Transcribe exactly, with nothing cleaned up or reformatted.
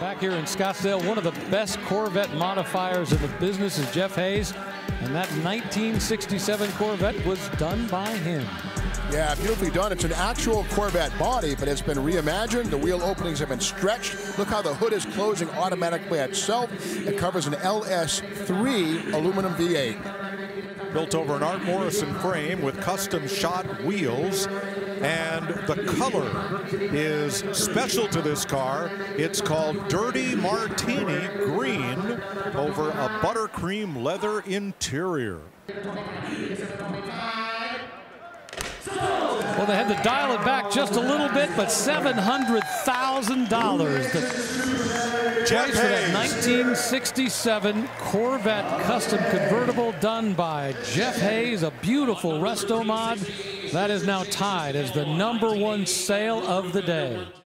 back here in Scottsdale. One of the best Corvette modifiers in the business is Jeff Hayes, and that nineteen sixty-seven Corvette was done by him. Yeah, beautifully done. It's an actual Corvette body, but it's been reimagined. The wheel openings have been stretched. Look how the hood is closing automatically by itself. It covers an L S three aluminum V eight. Built over an Art Morrison frame with custom shod wheels. And the color is special to this car. It's called Dirty Martini Green over a buttercream leather interior. Well, they had to dial it back just a little bit, but seven hundred thousand dollars to Jeff Hayes for that nineteen sixty-seven Corvette custom convertible done by Jeff Hayes, a beautiful resto mod. That is now tied as the number one sale of the day.